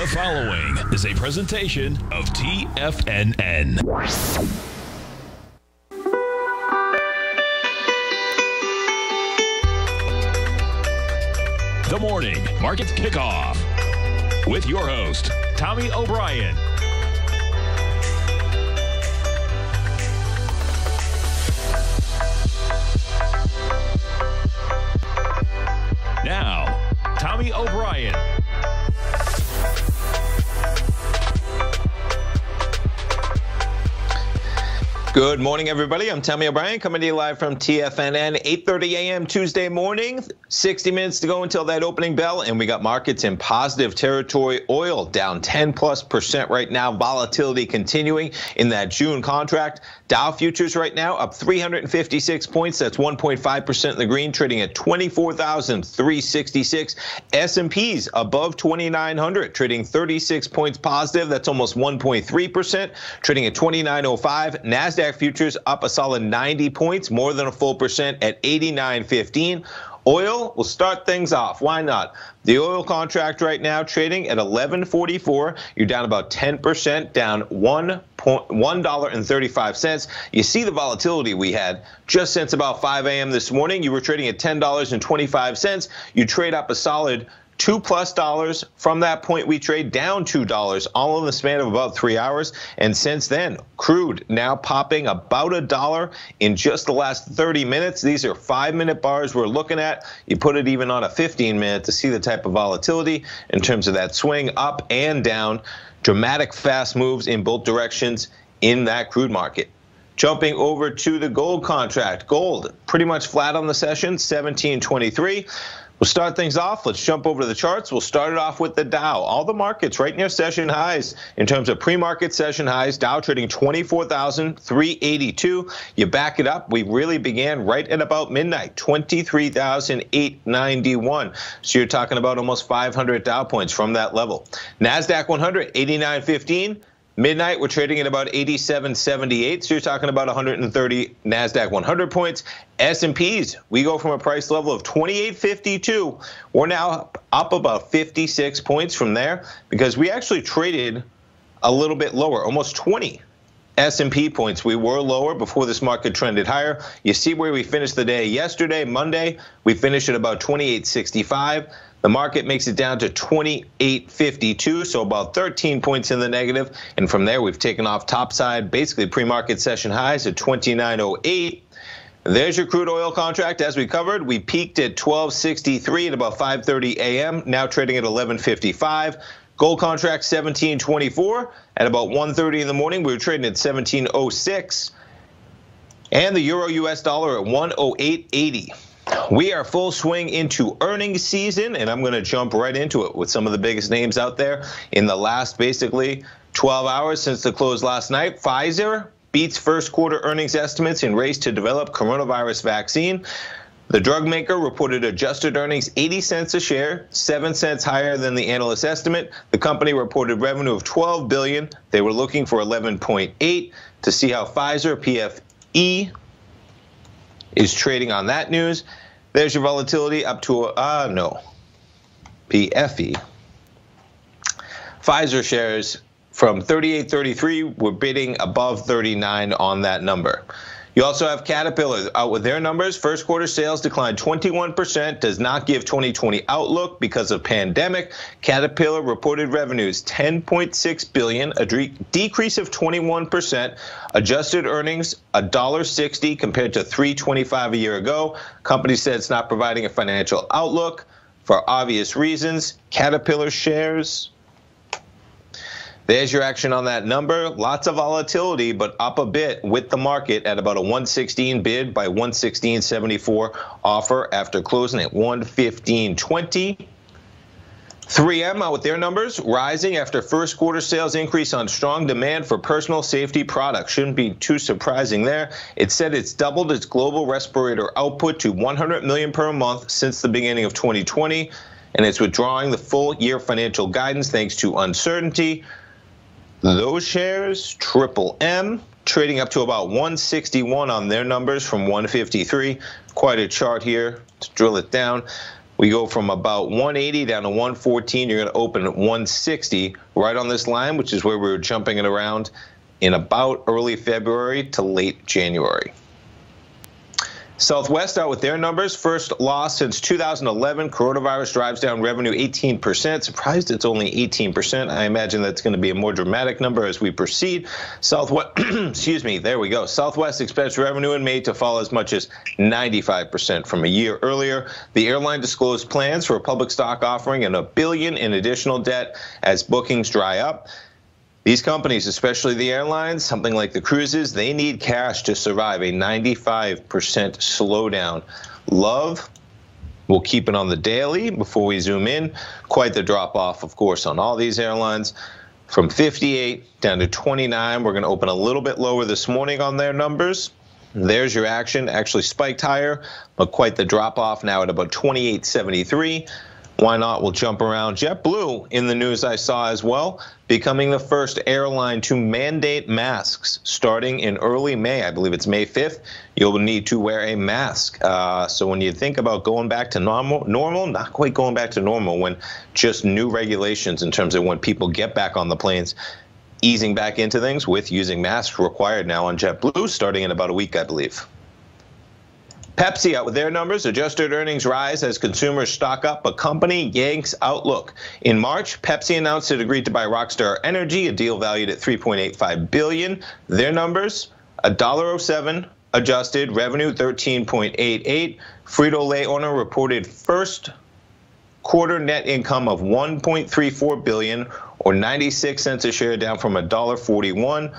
The following is a presentation of TFNN. The Morning Market Kickoff with your host, Tommy O'Brien. Now, Tommy O'Brien. Good morning, everybody. I'm Tommy O'Brien coming to you live from TFNN, 8:30 a.m. Tuesday morning. 60 minutes to go until that opening bell, and we got markets in positive territory. Oil down 10+% right now. Volatility continuing in that June contract. Dow futures right now up 356 points. That's 1.5% in the green, trading at 24,366. S&P's above 2,900, trading 36 points positive. That's almost 1.3%, trading at 2,905. NASDAQ futures up a solid 90 points, more than a full percent at 89.15. Oil will start things off. Why not? The oil contract right now trading at 11.44. You're down about 10%, down $1.35. You see the volatility we had just since about 5 a.m. this morning. You were trading at $10.25. You trade up a solid $2+ from that point. We trade down $2, all in the span of about 3 hours. And since then, crude now popping about $1 in just the last 30 minutes. These are 5-minute bars we're looking at. You put it even on a 15-minute to see the type of volatility in terms of that swing up and down, dramatic fast moves in both directions in that crude market. Jumping over to the gold contract. Gold pretty much flat on the session, 1723. We'll start things off. Let's jump over to the charts. We'll start it off with the Dow. All the markets right near session highs in terms of pre-market session highs. Dow trading 24,382. You back it up. We really began right at about midnight, 23,891. So you're talking about almost 500 Dow points from that level. NASDAQ 100, 89.15. Midnight, we're trading at about 87.78, so you're talking about 130 NASDAQ 100 points. S&Ps, we go from a price level of 28.52. We're now up about 56 points from there because we actually traded a little bit lower, almost 20 S&P points. We were lower before this market trended higher. You see where we finished the day yesterday, Monday. We finished at about 28.65. The market makes it down to 28.52, so about 13 points in the negative. And from there, we've taken off topside, basically pre-market session highs at 29.08. There's your crude oil contract. As we covered, we peaked at 12.63 at about 5:30 a.m., now trading at 11.55. Gold contract 17.24. At about 1:30 in the morning, we were trading at 17.06. And the euro-US dollar at 108.80. We are full swing into earnings season, and I'm going to jump right into it with some of the biggest names out there in the last basically 12 hours since the close last night. Pfizer beats first quarter earnings estimates in race to develop coronavirus vaccine. The drug maker reported adjusted earnings 80 cents a share, 7 cents higher than the analyst estimate. The company reported revenue of 12 billion. They were looking for 11.8 to see how Pfizer PFE is trading on that news. There's your volatility up to, PFE. Pfizer shares from 38.33 were bidding above 39 on that number. You also have Caterpillar out with their numbers. First quarter sales declined 21%, does not give 2020 outlook because of pandemic. Caterpillar reported revenues 10.6 billion, a decrease of 21%. Adjusted earnings $1.60 compared to $3.25 a year ago. Company said it's not providing a financial outlook for obvious reasons. Caterpillar shares. There's your action on that number. Lots of volatility, but up a bit with the market at about a 116 bid by 116.74 offer after closing at 115.20. 3M out with their numbers, rising after first quarter sales increase on strong demand for personal safety products. Shouldn't be too surprising there. It said it's doubled its global respirator output to 100 million per month since the beginning of 2020, and it's withdrawing the full year financial guidance thanks to uncertainty. Those shares, MMM, trading up to about 161 on their numbers from 153. Quite a chart here to drill it down. We go from about 180 down to 114. You're going to open at 160 right on this line, which is where we were jumping it around in about early February to late January. Southwest out with their numbers. First loss since 2011. Coronavirus drives down revenue 18%. Surprised it's only 18%. I imagine that's going to be a more dramatic number as we proceed. Southwest, excuse me, there we go. Southwest expects revenue in May to fall as much as 95% from a year earlier. The airline disclosed plans for a public stock offering and $1 billion in additional debt as bookings dry up. These companies, especially the airlines, something like the cruises, they need cash to survive a 95% slowdown. Love, we'll keep it on the daily before we zoom in. Quite the drop off, of course, on all these airlines. From 58 down to 29, we're going to open a little bit lower this morning on their numbers. There's your action, actually spiked higher, but quite the drop off now at about 28.73. Why not? We'll jump around. JetBlue in the news I saw as well, becoming the first airline to mandate masks starting in early May. I believe it's May 5th. You'll need to wear a mask. So when you think about going back to normal, not quite going back to normal, when just new regulations in terms of when people get back on the planes, easing back into things with using masks required now on JetBlue starting in about a week, I believe. Pepsi out with their numbers. Adjusted earnings rise as consumers stock up, but company yanks outlook. In March, Pepsi announced it agreed to buy Rockstar Energy, a deal valued at $3.85 billion. Their numbers, $1.07 adjusted, revenue $13.88. Frito-Lay owner reported first quarter net income of $1.34 billion, or 96 cents a share, down from $1.41.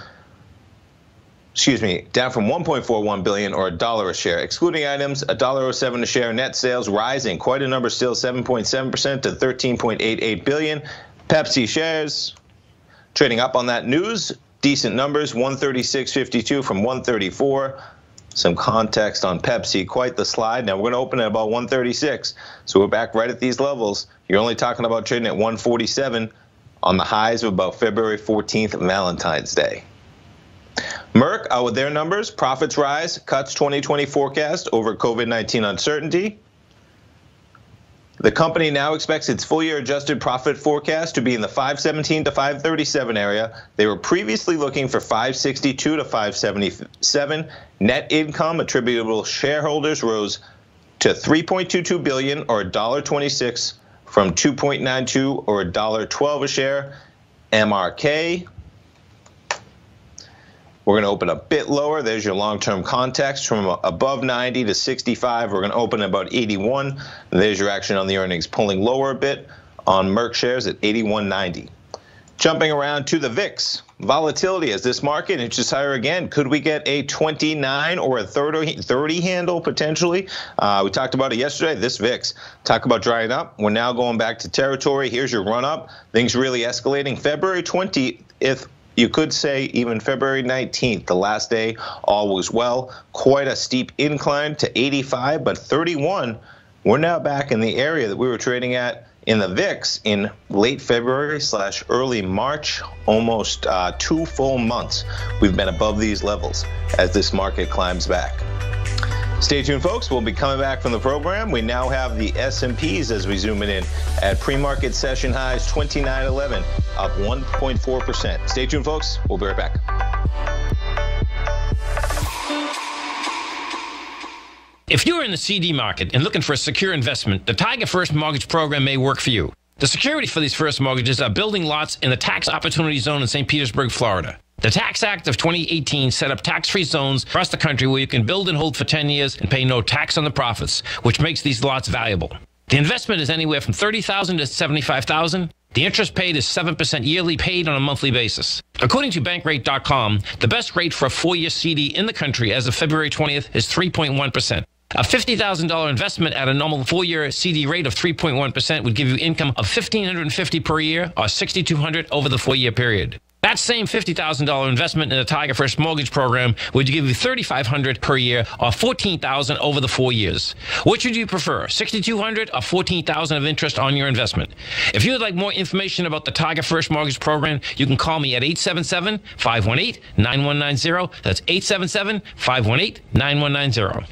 Excuse me, down from $1.41 billion or $1 a share. Excluding items, $1.07 a share. Net sales rising. Quite a number still, 7.7% to $13.88 billion. Pepsi shares trading up on that news. Decent numbers, 136.52 from 134. Some context on Pepsi, quite the slide. Now we're going to open at about 136. So we're back right at these levels. You're only talking about trading at 147 on the highs of about February 14th, Valentine's Day. Merck out with their numbers. Profits rise, cuts 2020 forecast over COVID-19 uncertainty. The company now expects its full-year adjusted profit forecast to be in the 517 to 537 area. They were previously looking for 562 to 577. Net income attributable shareholders rose to $3.22 billion or $1.26 from $2.92 or $1.12 a share. MRK. We're going to open a bit lower. There's your long-term context from above 90 to 65. We're going to open at about 81. There's your action on the earnings, pulling lower a bit on Merck shares at 81.90. Jumping around to the VIX. Volatility as this market inches higher again. Could we get a 29 or a 30 handle potentially? We talked about it yesterday. This VIX, talk about drying up. We're now going back to territory. Here's your run-up. Things really escalating. February 20th. You could say even February 19th, the last day, all was well. Quite a steep incline to 85, but 31. We're now back in the area that we were trading at in the VIX in late February/early March, almost 2 full months. We've been above these levels as this market climbs back. Stay tuned, folks. We'll be coming back from the program. We now have the S&Ps as we zoom it in at pre-market session highs 29.11, up 1.4%. Stay tuned, folks. We'll be right back. If you're in the CD market and looking for a secure investment, the Tiger First Mortgage Program may work for you. The security for these first mortgages are building lots in the tax opportunity zone in St. Petersburg, Florida. The Tax Act of 2018 set up tax-free zones across the country where you can build and hold for 10 years and pay no tax on the profits, which makes these lots valuable. The investment is anywhere from $30,000 to $75,000. The interest paid is 7% yearly, paid on a monthly basis. According to Bankrate.com, the best rate for a 4-year CD in the country as of February 20th is 3.1%. A $50,000 investment at a normal 4-year CD rate of 3.1% would give you income of $1,550 per year or $6,200 over the 4-year period. That same $50,000 investment in the Tiger First Mortgage Program would give you $3,500 per year or $14,000 over the 4 years. Which would you prefer, $6,200 or $14,000 of interest on your investment? If you would like more information about the Tiger First Mortgage Program, you can call me at 877-518-9190. That's 877-518-9190.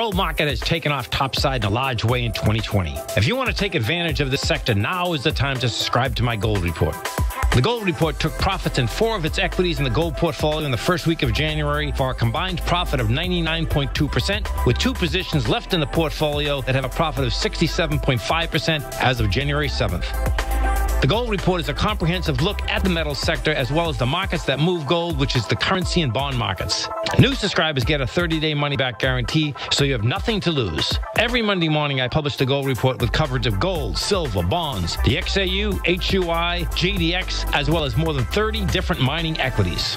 gold market has taken off topside in a large way in 2020. If you want to take advantage of this sector, now is the time to subscribe to my gold report. The gold report took profits in 4 of its equities in the gold portfolio in the first week of January for a combined profit of 99.2%, with 2 positions left in the portfolio that have a profit of 67.5% as of January 7th. The gold report is a comprehensive look at the metals sector as well as the markets that move gold, which is the currency and bond markets. New subscribers get a 30-day money-back guarantee, so you have nothing to lose. Every Monday morning, I publish the gold report with coverage of gold, silver, bonds, the XAU, HUI, GDX, as well as more than 30 different mining equities.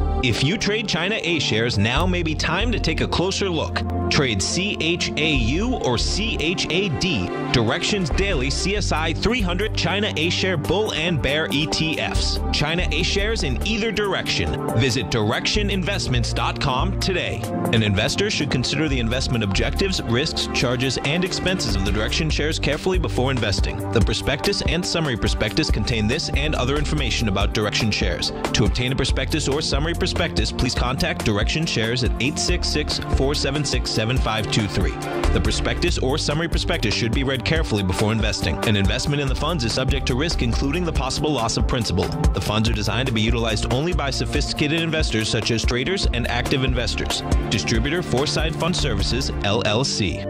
If you trade China A shares, now may be time to take a closer look. Trade CHAU or CHAD, Directions Daily CSI 300 China A Share Bull and Bear ETFs. China A Shares in either direction. Visit directioninvestments.com today. An investor should consider the investment objectives, risks, charges, and expenses of the Direction Shares carefully before investing. The prospectus and summary prospectus contain this and other information about Direction Shares. To obtain a prospectus or summary prospectus, please contact Direction Shares at 866-476-7523. The prospectus or summary prospectus should be read carefully before investing. An investment in the funds is subject to risk, including the possible loss of principal. The funds are designed to be utilized only by sophisticated investors such as traders and active investors. Distributor Foreside Fund Services, LLC.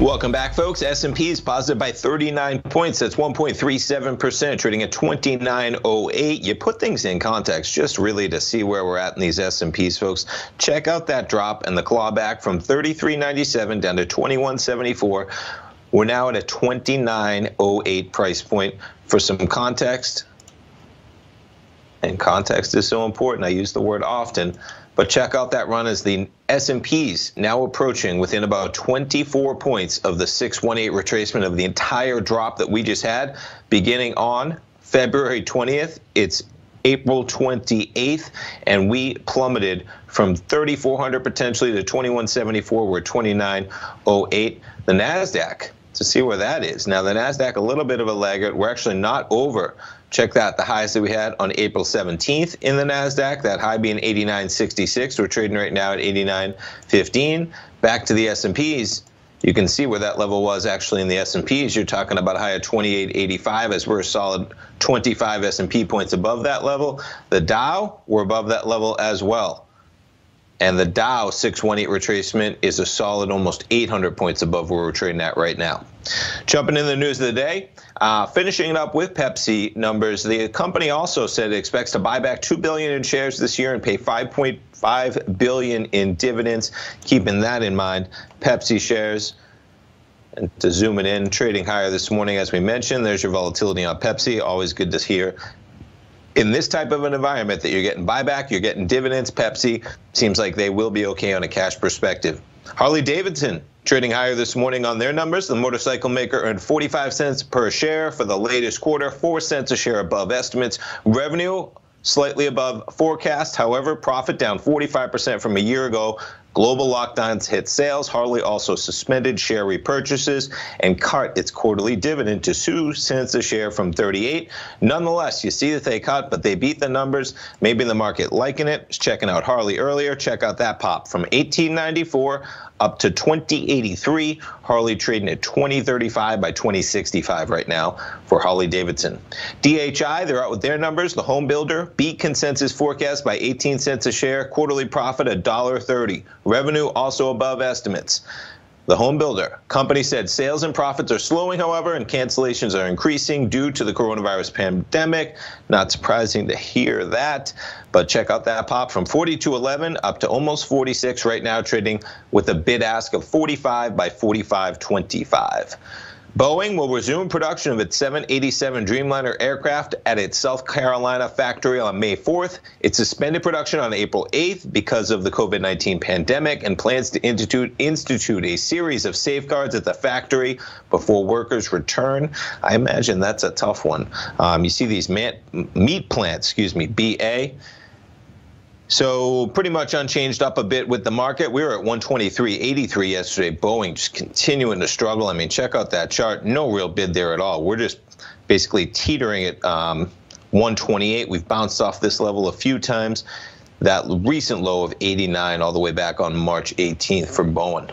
Welcome back, folks. S&P is positive by 39 points. That's 1.37%, trading at 2908. You put things in context just really to see where we're at in these S&Ps, folks. Check out that drop and the clawback from 3397 down to 2174. We're now at a 2908 price point. For some context, and context is so important, I use the word often, but check out that run as the S&P's now approaching within about 24 points of the 618 retracement of the entire drop that we just had, beginning on February 20th. It's April 28th, and we plummeted from 3,400 potentially to 2174. We're 2908. The NASDAQ, to see where that is. Now, the NASDAQ, a little bit of a laggard. We're actually not over. Check that, the highs that we had on April 17th in the NASDAQ, that high being 89.66. We're trading right now at 89.15. Back to the S&Ps, you can see where that level was actually in the S&Ps. You're talking about a high of 28.85 as we're a solid 25 S&P points above that level. The Dow, we're above that level as well. And the Dow 618 retracement is a solid almost 800 points above where we're trading at right now. Jumping in the news of the day, finishing it up with Pepsi numbers. The company also said it expects to buy back $2 billion in shares this year and pay $5.5 billion in dividends. Keeping that in mind, Pepsi shares, and to zoom it in, trading higher this morning as we mentioned. There's your volatility on Pepsi. Always good to hear in this type of an environment that you're getting buyback, you're getting dividends. Pepsi seems like they will be okay on a cash perspective. Harley-Davidson trading higher this morning on their numbers. The motorcycle maker earned 45 cents per share for the latest quarter, 4 cents a share above estimates. Revenue slightly above forecast. However, profit down 45% from a year ago. Global lockdowns hit sales. Harley also suspended share repurchases and cut its quarterly dividend to 2 cents a share from 38. Nonetheless, you see that they cut, but they beat the numbers. Maybe the market liking it. Checking out Harley earlier. Check out that pop from 1894 up to 2083. Harley trading at 2035 by 2065 right now for Harley-Davidson. DHI, they're out with their numbers. The home builder beat consensus forecast by 18 cents a share. Quarterly profit $1.30. Revenue also above estimates. The home builder company said sales and profits are slowing, however, and cancellations are increasing due to the coronavirus pandemic. Not surprising to hear that, but check out that pop from $42.11 up to almost 46 right now, trading with a bid ask of 45 by 45.25. Boeing will resume production of its 787 Dreamliner aircraft at its South Carolina factory on May 4th. It suspended production on April 8th because of the COVID-19 pandemic and plans to institute a series of safeguards at the factory before workers return. I imagine that's a tough one. You see these meat plants, BA. So pretty much unchanged, up a bit with the market. We were at 123.83 yesterday. Boeing just continuing to struggle. I mean, check out that chart. No real bid there at all. We're just basically teetering at 128. We've bounced off this level a few times. That recent low of 89 all the way back on March 18th for Boeing.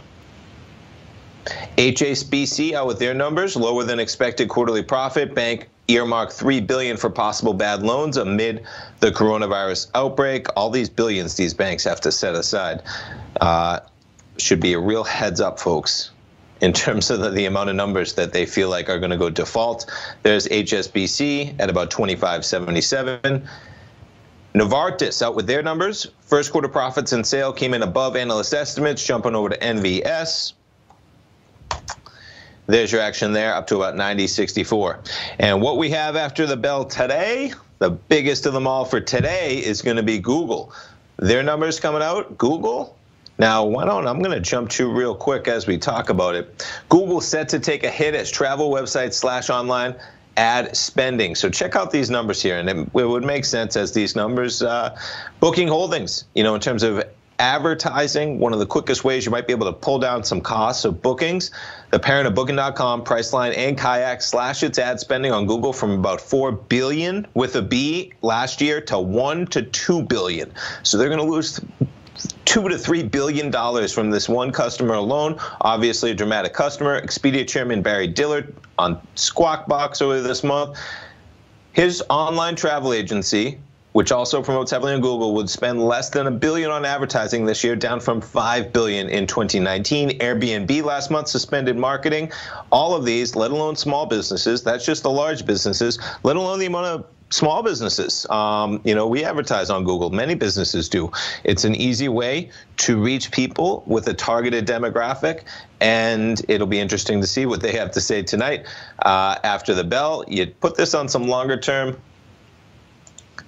HSBC out with their numbers, lower than expected quarterly profit. Bank earmarked $3 billion for possible bad loans amid the coronavirus outbreak. All these billions these banks have to set aside. Should be a real heads up, folks, in terms of the amount of numbers that they feel like are going to go default. There's HSBC at about 25.77. Novartis out with their numbers. First quarter profits and sale came in above analyst estimates. Jumping over to NVS. There's your action there, up to about 90.64. And what we have after the bell today, the biggest of them all for today, is going to be Google. Their numbers coming out, Google. Now, I'm going to jump to real quick as we talk about it. Google set to take a hit as travel websites slash online ad spending. So check out these numbers here, and it would make sense as these numbers, booking holdings, in terms of advertising, one of the quickest ways you might be able to pull down some costs of bookings. The parent of Booking.com, Priceline, and Kayak slashed its ad spending on Google from about $4 billion with a B last year to $1 to $2 billion. So they're going to lose $2 to $3 billion from this one customer alone. Obviously, a dramatic customer. Expedia chairman Barry Dillard on Squawk Box earlier this month, his online travel agency, which also promotes heavily on Google, would spend less than $1 billion on advertising this year, down from $5 billion in 2019. Airbnb last month suspended marketing. All of these, let alone small businesses, that's just the large businesses, let alone the amount of small businesses. We advertise on Google, many businesses do. It's an easy way to reach people with a targeted demographic, and it'll be interesting to see what they have to say tonight after the bell. You put this on some longer term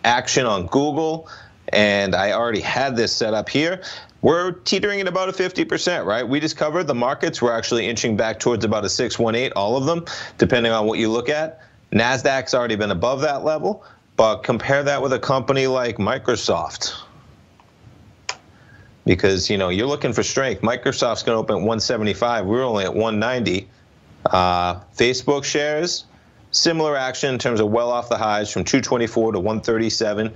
action on Google, and I already had this set up here. We're teetering at about a 50%, right? We just covered the markets. We're actually inching back towards about a 618, all of them, depending on what you look at. NASDAQ's already been above that level, but compare that with a company like Microsoft, because you're looking for strength. Microsoft's going to open at 175. We're only at 190. Facebook shares, similar action in terms of well off the highs from 224 to 137.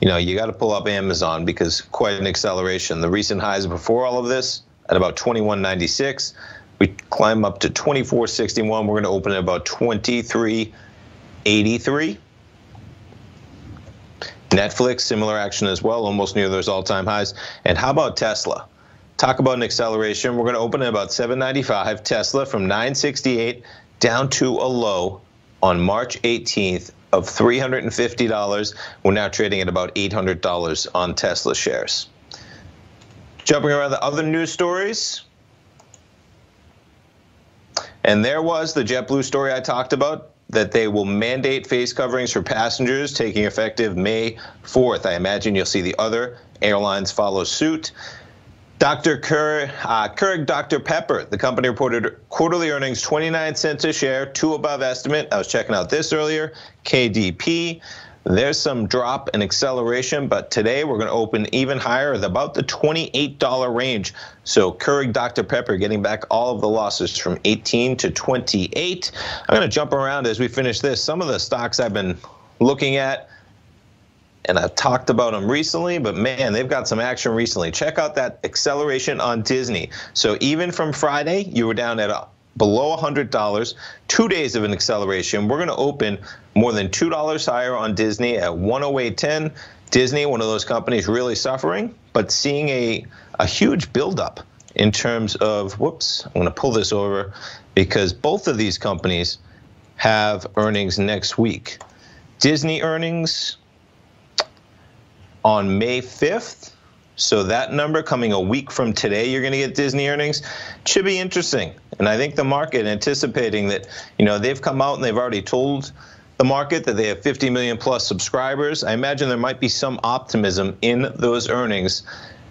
You got to pull up Amazon because quite an acceleration. The recent highs before all of this at about 21.96. We climb up to 24.61. We're going to open at about 23.83. Netflix, similar action as well, almost near those all-time highs. And how about Tesla? Talk about an acceleration. We're going to open at about 7.95. Tesla from 9.68 down to a low on March 18th of $350. We're now trading at about $800 on Tesla shares. Jumping around the other news stories. And there was the JetBlue story I talked about, that they will mandate face coverings for passengers taking effective May 4th. I imagine you'll see the other airlines follow suit. Keurig Dr. Pepper, the company reported quarterly earnings, 29 cents a share, two above estimate. I was checking out this earlier. KDP, there's some drop and acceleration, but today we're going to open even higher at about the $28 range. So Keurig Dr. Pepper getting back all of the losses from 18 to 28. I'm going to jump around as we finish this. Some of the stocks I've been looking at, and I've talked about them recently, but man, they've got some action recently. Check out that acceleration on Disney. So even from Friday, you were down at below $100, 2 days of an acceleration. We're going to open more than $2 higher on Disney at 108.10. Disney, one of those companies really suffering, but seeing a huge buildup in terms of, whoops, I'm going to pull this over because both of these companies have earnings next week. Disney earnings on May 5th. So that number coming a week from today, you're going to get Disney earnings. Should be interesting. And I think the market anticipating that, you know, they've come out and they've already told the market that they have 50 million plus subscribers. I imagine there might be some optimism in those earnings.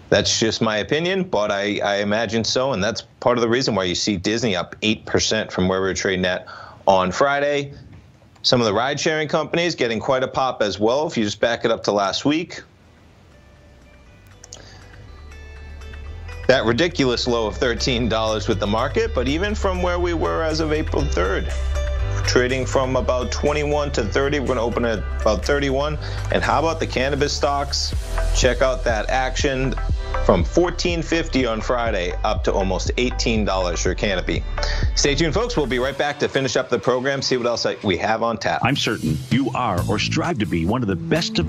That's just my opinion, but I imagine so. And that's part of the reason why you see Disney up 8% from where we were trading at on Friday. Some of the ride sharing companies getting quite a pop as well. If you just back it up to last week. That ridiculous low of $13 with the market, but even from where we were as of April 3rd, trading from about 21 to 30, we're gonna open at about 31. And how about the cannabis stocks? Check out that action from $14.50 on Friday up to almost $18 for Canopy. Stay tuned, folks. We'll be right back to finish up the program, see what else we have on tap. I'm certain you are or strive to be one of the best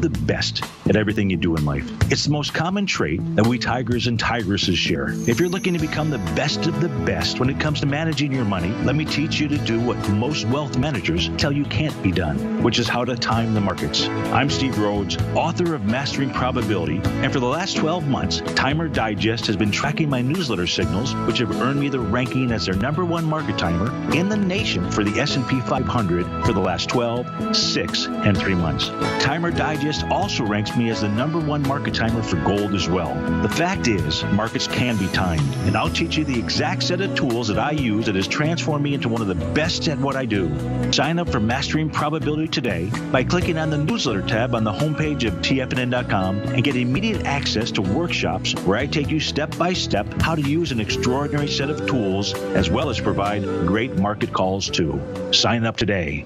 at everything you do in life. It's the most common trait that we tigers and tigresses share. If you're looking to become the best of the best when it comes to managing your money, let me teach you to do what most wealth managers tell you can't be done, which is how to time the markets. I'm Steve Rhodes, author of Mastering Probability, and for the last 12 months, Timer Digest has been tracking my newsletter signals, which have earned me the ranking as their #1 market timer in the nation for the S&P 500 for the last 12, 6, and 3 months. Timer Digest also ranks me as the #1 market timer for gold as well. The fact is, markets can be timed, and I'll teach you the exact set of tools that I use that has transformed me into one of the best at what I do. Sign up for Mastering Probability today by clicking on the newsletter tab on the homepage of TFNN.com and get immediate access to workshops where I take you step by step how to use an extraordinary set of tools as well as provide great market calls too. Sign up today.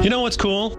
You know what's cool?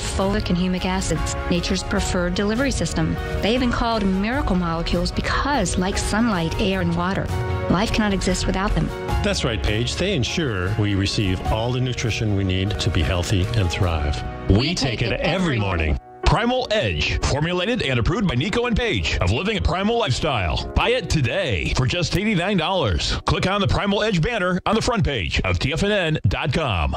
folic and humic acids, nature's preferred delivery system. They have been called miracle molecules because, like sunlight, air, and water, life cannot exist without them. That's right, Paige. They ensure we receive all the nutrition we need to be healthy and thrive. We take it every morning. Primal Edge, formulated and approved by Nico and Paige of Living a Primal Lifestyle. Buy it today for just $89. Click on the Primal Edge banner on the front page of TFNN.com.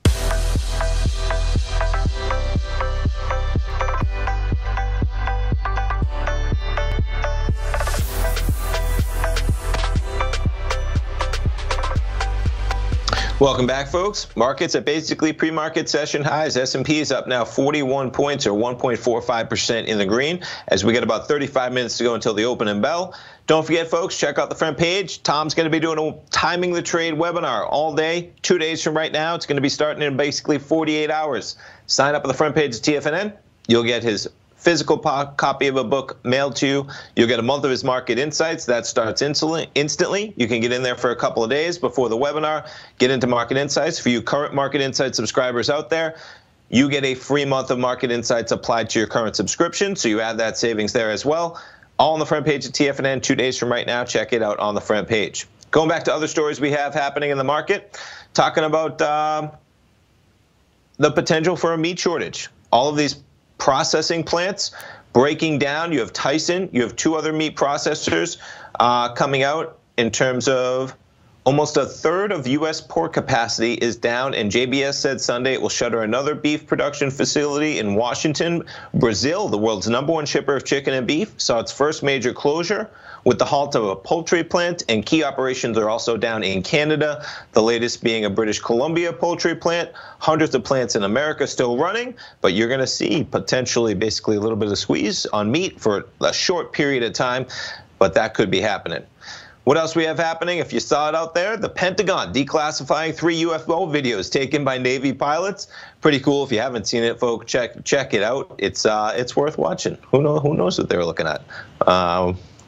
Welcome back, folks. Markets at basically pre-market session highs. S&P is up now 41 points or 1.45% in the green as we get about 35 minutes to go until the opening bell. Don't forget, folks, check out the front page. Tom's going to be doing a Timing the Trade webinar all day, 2 days from right now. It's going to be starting in basically 48 hours. Sign up on the front page of TFNN. You'll get his physical copy of a book mailed to you. You'll get a month of his market insights. That starts instantly. You can get in there for a couple of days before the webinar, get into market insights. For you current market insight subscribers out there, you get a free month of market insights applied to your current subscription. So you add that savings there as well. All on the front page at TFNN 2 days from right now. Check it out on the front page. Going back to other stories we have happening in the market, talking about the potential for a meat shortage. All of these processing plants breaking down. You have Tyson, you have two other meat processors coming out in terms of almost a third of U.S. pork capacity is down, and JBS said Sunday it will shutter another beef production facility in Washington. Brazil, the world's #1 shipper of chicken and beef, saw its first major closure with the halt of a poultry plant, and key operations are also down in Canada, the latest being a British Columbia poultry plant. Hundreds of plants in America still running, but you're gonna see potentially basically a little bit of squeeze on meat for a short period of time, but that could be happening. What else we have happening? If you saw it out there, the Pentagon declassifying 3 UFO videos taken by Navy pilots. Pretty cool. If you haven't seen it, folks, check it out. It's worth watching. Who knows what they were looking at?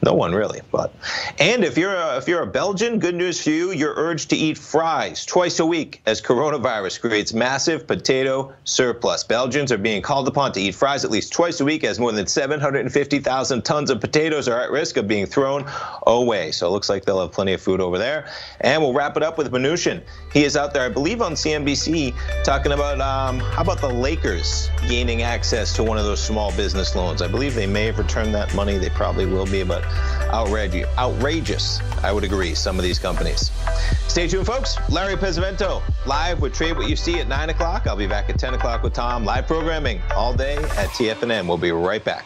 No one really, but. And if you're a Belgian, good news for you, you're urged to eat fries twice a week as coronavirus creates massive potato surplus. Belgians are being called upon to eat fries at least twice a week as more than 750,000 tons of potatoes are at risk of being thrown away. So it looks like they'll have plenty of food over there. And we'll wrap it up with Mnuchin. He is out there, I believe, on CNBC talking about how about the Lakers gaining access to one of those small business loans. I believe they may have returned that money. They probably will be, but outrageous, I would agree, some of these companies. Stay tuned, folks. Larry Pesavento, live with Trade What You See at 9 o'clock. I'll be back at 10 o'clock with Tom. Live programming all day at TFNN. We'll be right back.